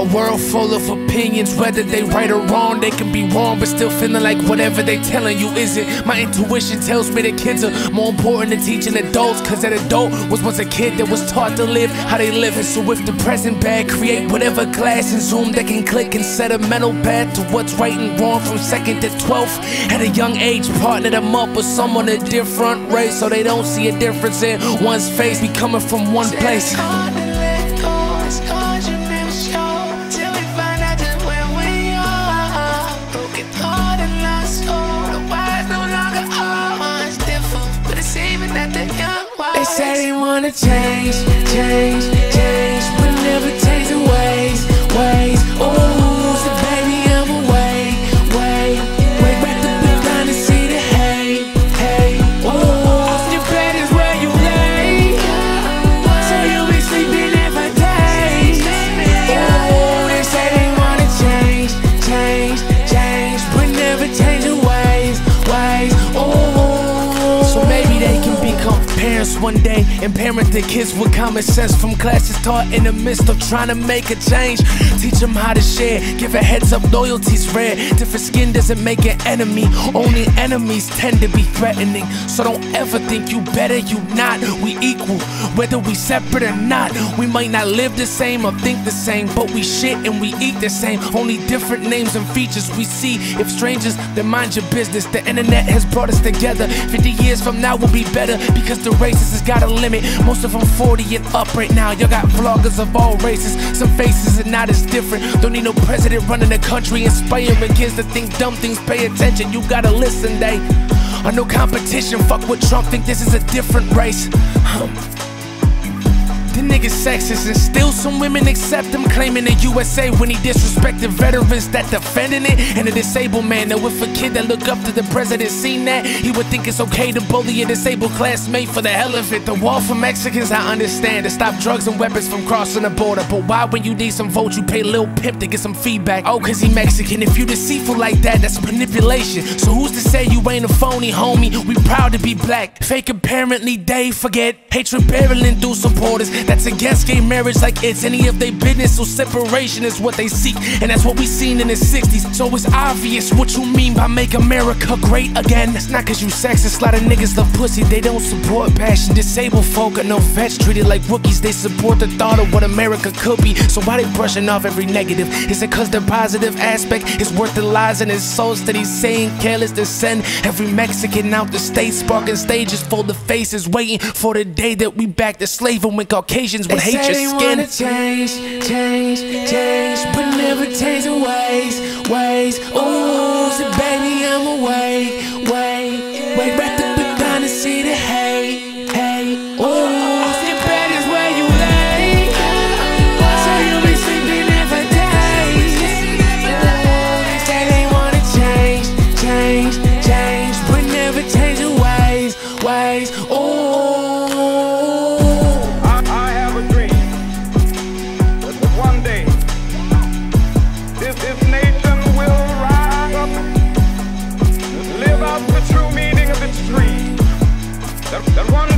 A world full of opinions, whether they right or wrong. They can be wrong, but still feeling like whatever they telling you isn't. My intuition tells me that kids are more important than teaching adults, cause that adult was once a kid that was taught to live how they living. So if the present bad, create whatever glass and zoom that can click and set a mental path to what's right and wrong from 2nd to 12th. At a young age, partner them up with someone a different race so they don't see a difference in one's face. We coming from one place. They say they wanna change, change, change, but never change the ways, ways. Ooh, so baby I'm away, way, way back to the line to see the hate, hate. Ooh, your bed is where you lay, so you'll be sleeping every day. Ooh, they say they wanna change, change, change, but never change the ways, ways. Ooh, so maybe they can become parents one day and parent the kids with common sense from classes taught in the midst of trying to make a change. Teach them how to share, give a heads up, loyalty's rare. Different skin doesn't make an enemy, only enemies tend to be threatening. So don't ever think you better, you not. We equal, whether we separate or not. We might not live the same or think the same, but we shit and we eat the same. Only different names and features we see. If strangers, then mind your business. The internet has brought us together. 50 years from now we'll be better, because the races has got a limit. Most of them 40 and up right now. Y'all got vloggers of all races. Some faces are not as different. Don't need no president running the country, inspiring kids to think dumb things. Pay attention, you gotta listen. They are no competition. Fuck with Trump, think this is a different race. The nigga's sexist and still some women accept him, claiming the USA when he disrespected veterans that defending it and a disabled man. Now if a kid that look up to the president seen that, he would think it's okay to bully a disabled classmate for the hell of it. The wall for Mexicans, I understand, to stop drugs and weapons from crossing the border. But why when you need some votes you pay Lil Pimp to get some feedback? Oh, cause he Mexican. If you deceitful like that, that's manipulation. So who's to say you ain't a phony, homie? We proud to be black. Fake apparently they forget. Hatred barreling through supporters that's against gay marriage like it's any of their business. So separation is what they seek, and that's what we seen in the 60s. So it's obvious what you mean by make America great again. It's not cause you sexist, a lot of niggas love pussy, they don't support passion. Disabled folk are no vets, treated like rookies. They support the thought of what America could be. So why they brushing off every negative? Is it cause the positive aspect is worth the lies and insults that he's saying? Careless to send every Mexican out the state, sparking stages full of faces, waiting for the day that we back to slaving when Caucasians would hate your skin. They say they wanna change, change, change, but never change the ways, ways. Ooh, so baby I'm away, way, way back to the line to see the hay, hay. Ooh, so your bed is where you lay, so you'll be sleeping every day. Ooh, they say they wanna change, change, change, but never change the ways, ways. Ooh. That one.